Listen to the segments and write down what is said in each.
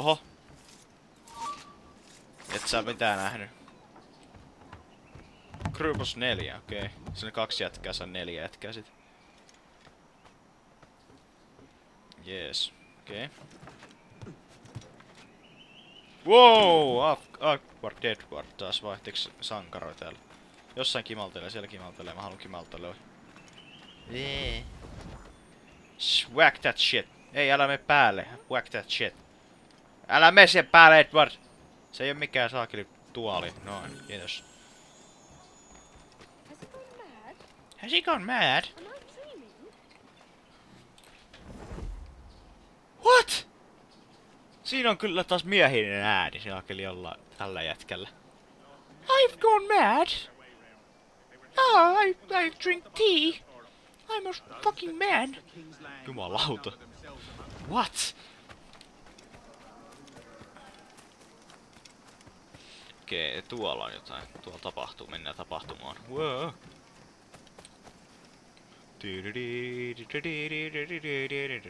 Oho. Et saa mitään nähny. Krupos 4, okei. Siinä 2 jätkää, saa 4 jätkää sit. Jees, okei. Wow! Awkward Edward taas vaihteeksi sankaroi täällä. Jossain kimaltelee, siellä kimaltelee, mä haluun kimaltelee. Jee. Whack that shit! Ei, älä mene päälle! Whack that shit! Älä mene siihen päälle, Edward! Se ei oo mikään saakeli tuoli. Noin, kiitos. Has he gone mad? What? Siinä on kyllä taas miehinen ääni saakeli jollain tällä jätkällä. I've gone mad! Oh, I drink tea! I'm a fucking man! Jumalauta. What? Okei, tuolla on jotain. Tuolla tapahtuu, mennään tapahtumaan. Wow.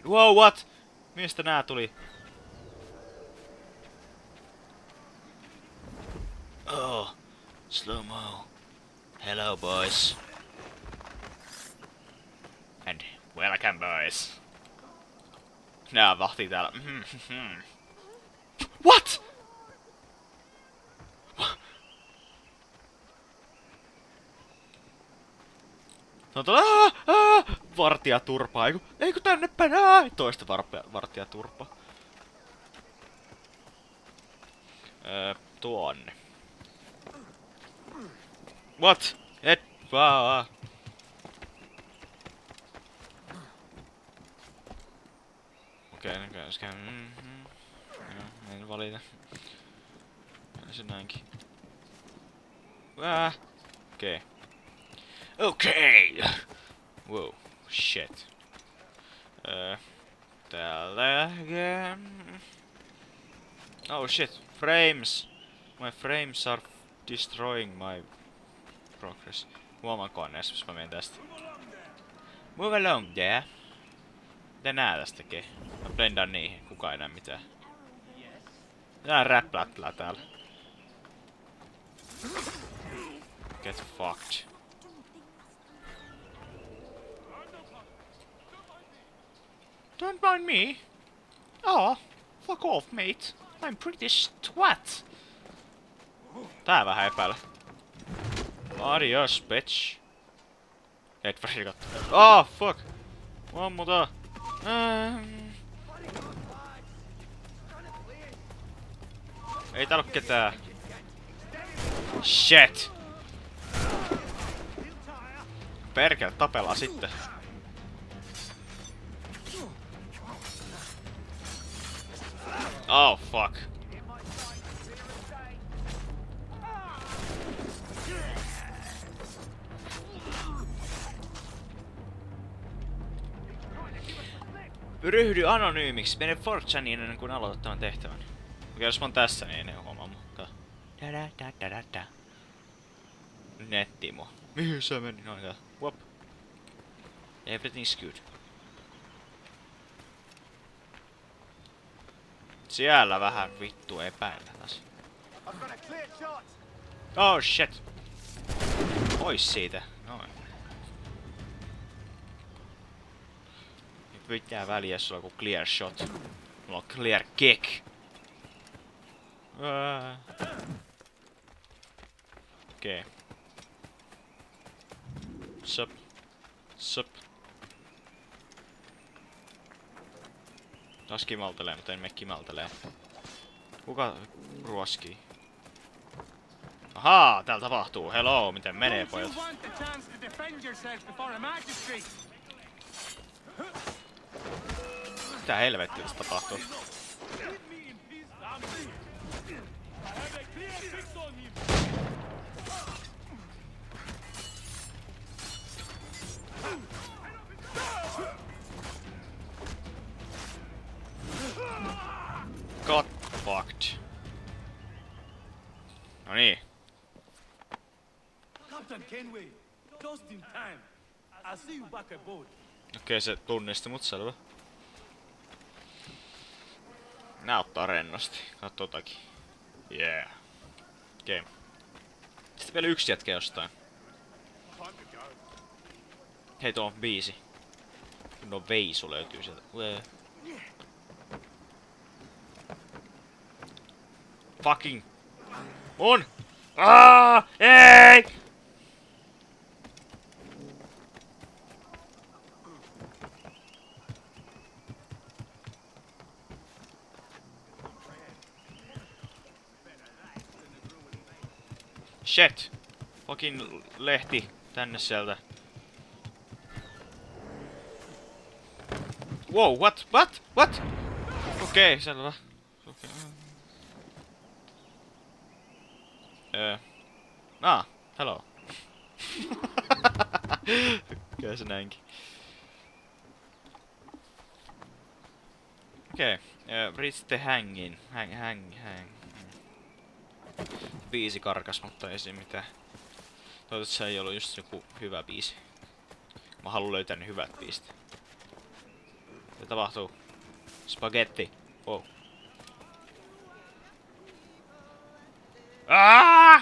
Wow, what? Mistä nää tuli? Oh, slow-mo. Hello, boys. And welcome, boys. Nää vahtii täällä. What? Vartija turpaa, eiku tänne päin, toista vartija turpaa. Tuonne. What? Et vaan. Okei, näköjään. Joo, en valita. Se näinkin. Okei. Okei! Wow, shit. Täällä... Oh shit, frames! My frames are destroying my progress. Huomaankoon edes, jos mä menen tästä. Move along there! Mitä nää tästä tekee? Mä blendaan niihin, kukaan ei näe mitään. Tää on räplätlää täällä. Get fucked. Don't mind me. Oh, fuck off, mate. I'm pretty twat. Tää vähän epäillä. Adios, bitch. Edwardin kattoon. Oh, fuck. Ammuta. Ei täällä oo ketään. Shit. Perkele, tapellaan sitten. Oh fuck. Ryhdy anonyymiksi, mene Fortsaneen ennen kuin aloitat tämän tehtävän. Okei, jos mä oon tässä, niin ei huomaa mutta... Netti mua. Mihin se meni? Noin tää. Wop. Everything's good. Siellä vähän vittu epäillä taas. Oh shit! Pois siitä. Noin. Nyt pitää väliä sulla kun clear shot. Mulla on clear kick. Okei. Okay. Sup. Sup. Taas kimaltelee, mutta en mene kimaltelee. Kuka ruoskii? Ahaa, täällä tapahtuu. Hello, miten menee pojat? Mitä helvettiä tässä tapahtuu? Got fucked. Noniin. Captain Kenway, just in time. I'll see you back aboard. Okei, se tunnisti mut, selvä. Nää ottaa rennosti. Katso totakin. Yeah. Okei. Okay. Sitten vielä yksi jätkä jostain. Hei, tuo on 5. No veisu löytyy sieltä. Uee. Fucking. On! Aaaaaa! Ei! Shit! Fucking lehti tänne sieltä. Wow, what? Okei, selvä. Okay. Hello. Kyllä se näinkin. Okei, reach the hangin. Hang. 5 karkas, mutta ei se mitään. Toivottavasti se ei ollut just joku hyvä biisi. Mä haluan löytää ne hyvät biisit. Mitä tapahtuu? Spagetti. Wow. Aaaaaa!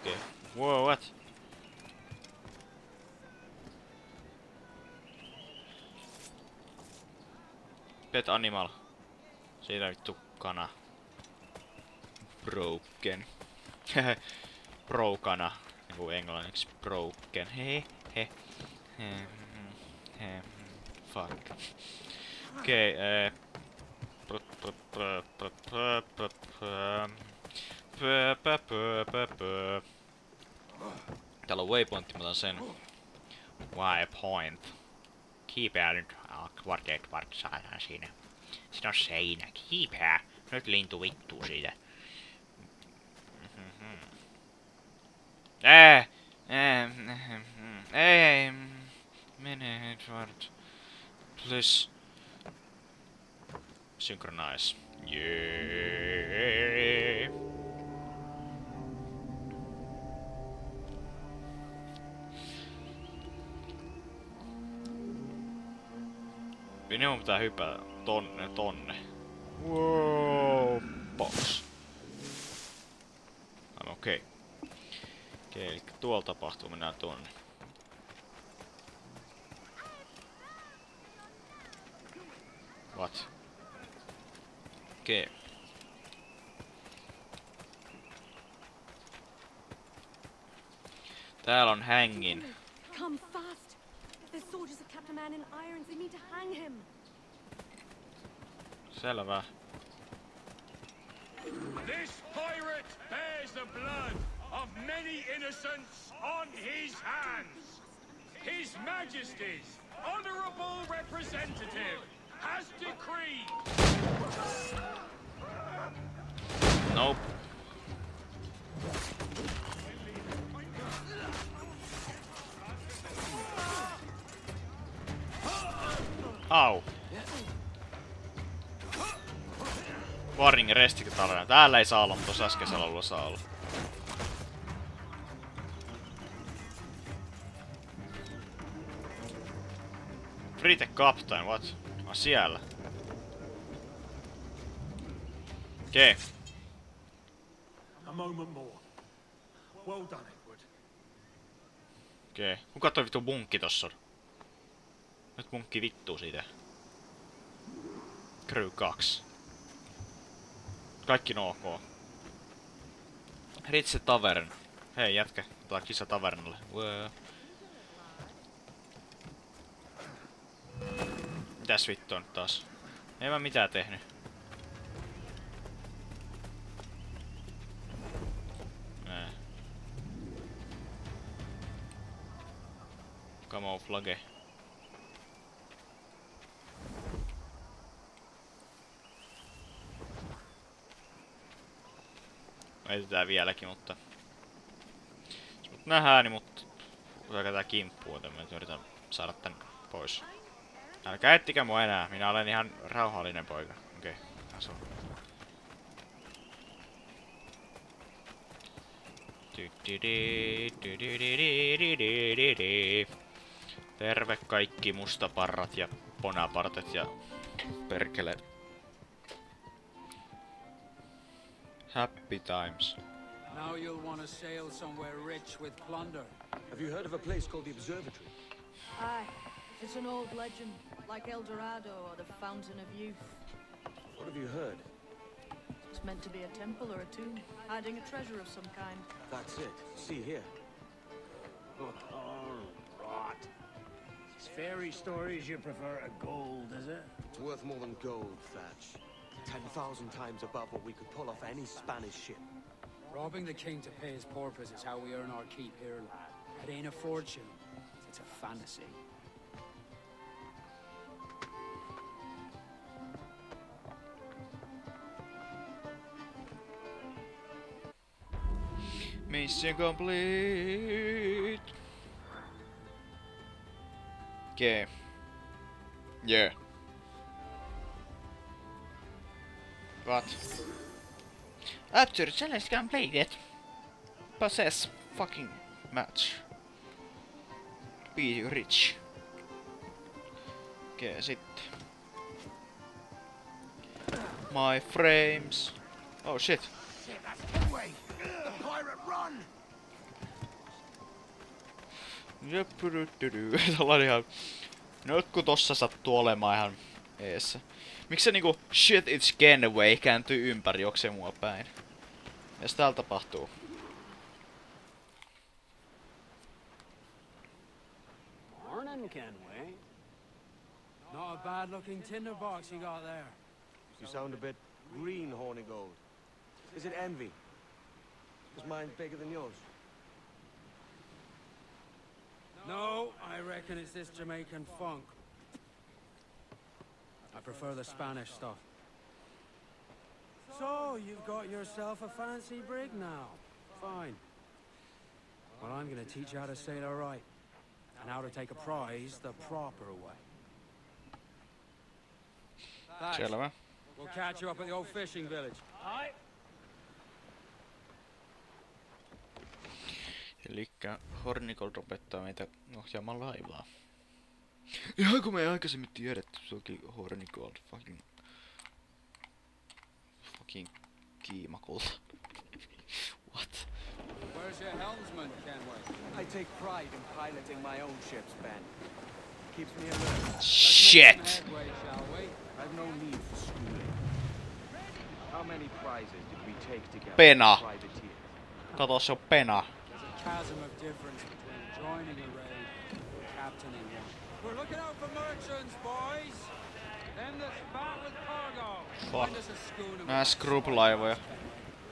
Okei. Okay. Wow, what? Pet animal. Siinä vittu kana. Broken. Hehe. Brokana. Niinku englanniksi broken. He. Fuck. Okei, Täällä on waypointti, mä otan sen. Waypoint. Kiipeää nyt. Kvart saadaan siinä. Siinä on seinä. Kiipeää. Nyt lintu vittuu siitä. Mene Edward. Please. Synchronize. Yeah. Minun pitää hypätä tonne. Wow, box. Okei. Okay. Eli tuolla tapahtuu, mennään tuonne. What? Okei. Okay. Täällä on hangin. Come fast. There's soldiers of Captain Man in irons. They need to hang him. Selvä. This pirate bears the blood of many innocents on his hands. His Majesty's honorable representative has decreed. Nope. Au. Warning restriktarina. Täällä ei saa olla, mutta tuossa äskeisellä alueella saa olla. Brite Captain, what? Ah, siellä. Okei. Okay. Well okei. Okay. Kuka toi vittu munkki tossa on? Nyt munkki vittuu siitä. Crew 2. Kaikki no ok. Ritse tavern. Hei jätkä, otetaan kissa tavernalle. Mitäs vittu on taas? En mä mitään tehnyt. Nää. Camouflage. Etetään vieläkin, mutta... Mut nähdään, mutta... Otetaan tää kimppuu, että mä nyt yritän saada tän pois. Älkää ettikää mua enää, minä olen ihan rauhallinen poika. Okei, okay. Asu. Terve kaikki mustaparrat ja ponapartet ja perkele. Happy times. Now you'll want to sail somewhere rich with plunder. Have you heard of a place called the Observatory? Aye. It's an old legend, like El Dorado or the Fountain of Youth. What have you heard? It's meant to be a temple or a tomb, hiding a treasure of some kind. That's it. See here. Oh, rot. It's fairy stories you prefer to gold, is it? It's worth more than gold, Thatch. 10,000 times above what we could pull off any Spanish ship. Robbing the king to pay his porpoise is how we earn our keep here, lad. It ain't a fortune. It's a fantasy. Mission complete. Okay. Yeah. What? After challenge completed. Possess fucking match. Be rich. Okay, sitten. My frames. Oh shit. The pirate run. Jep, ihan. No jotku tossa sattuu olemaan ihan eessä. Miks se niinku shit it's Kenway kääntyy ympäri juoksee mua päin? Mitäs täällä tapahtuu? Morning, Kenway. Not a bad looking tinderbox you got there. You sound a bit green, Hornigold. Is it envy? Is mine bigger than yours? No, I reckon it's this Jamaican funk. I prefer the Spanish stuff. So, you've got yourself a fancy brig now. Fine. Well, I'm gonna teach you how to sail right. And how to take a prize the proper way. Gentlemen. We'll catch you up at the old fishing village. Aye. Elikkä Hornigold opettaa meitä ohjaamaan laivaa. Ihan kun me ei aikaisemmin tiedetty, se onkin Hornigold fucking kiimakulta. What? Where's your helmsman, Kenway? I take pride in piloting my own ships, Ben. Keeps me alert. Shit! I've no need for schooling. How many prizes did we take together? Pena! Kato, se on Pena. Chasm of difference between joining a raid and captaining one. We're looking out for merchants, boys. Then there's battle cargo. Find us a schooner. Nice group laivoja.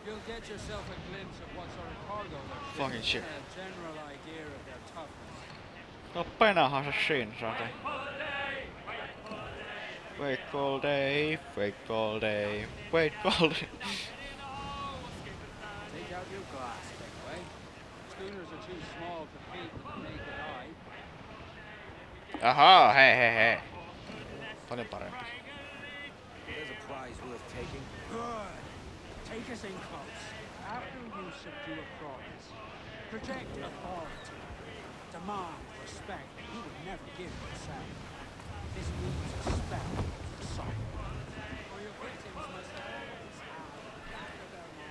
You'll get yourself a glimpse of what sort of cargo they're fucking shit. A general idea of their toughness. No penahan se siinä saatei. Wait all day, wait all day, wait all day. Take out your glass. Schooners are too small to paint with the naked eye. Aha, hey. Paljon parempi. There's a prize worth taking. Good. Take us in close. After you subdue a prize, project authority. Demand respect that you would never give yourself. This means a spell for silence. For your victims must have always had after their lives.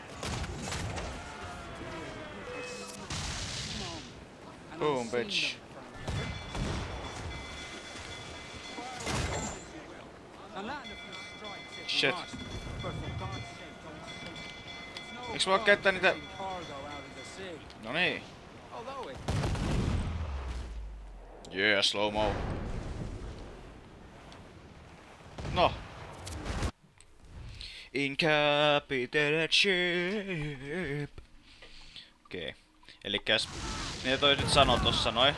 Boom, bitch. Shit. Eiks voi käyttää niitä? No niin. Yeah, slow mo. No. Incapitated ship. Okei. Okay. Elikäs ne toi nyt sano tossa noin.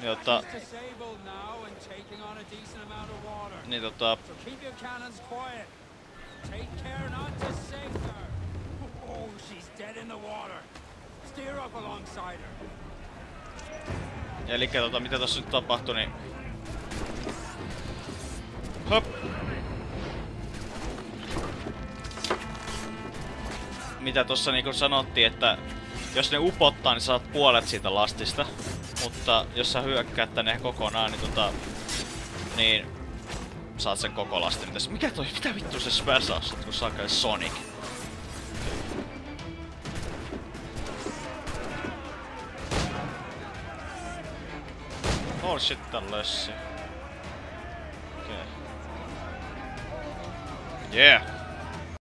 Niin tota... Elikkä tota, mitä tossa nyt tapahtui, niin... Hop! Mitä tossa niinku sanottiin, että... Jos ne upottaa, niin saat puolet siitä lastista. Mutta jos sä hyökkäät tänne kokonaan, niin niin saat sen koko lastin tässä. Mikä toi? Mitä vittu se smash on, kun saa käy Sonic? Oh shit, tän lössi. Okei. Yeah!